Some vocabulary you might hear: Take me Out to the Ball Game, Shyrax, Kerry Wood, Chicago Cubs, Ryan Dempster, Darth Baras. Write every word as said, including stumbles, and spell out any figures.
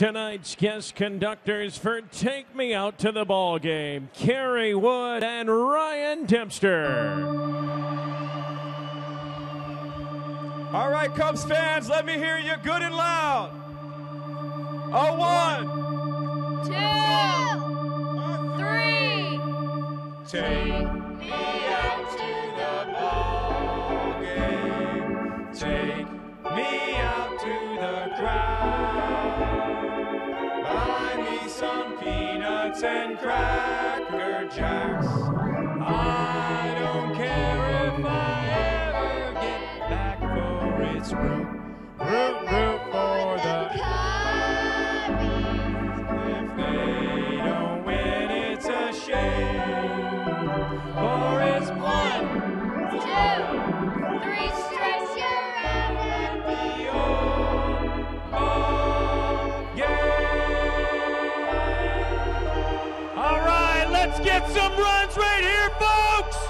tonight's guest conductors for Take Me Out to the Ball Game, Kerry Wood and Ryan Dempster. All right, Cubs fans, let me hear you good and loud. A one, two, three. Take me out to the ball game. Take me out to the crowd. Buy me some peanuts and Cracker Jacks. I don't care if I ever get back, for it's root, root, root for the Cubbies. If they don't win, it's a shame. For it's one, two, three strikes, you're all right, let's get some runs right here, folks!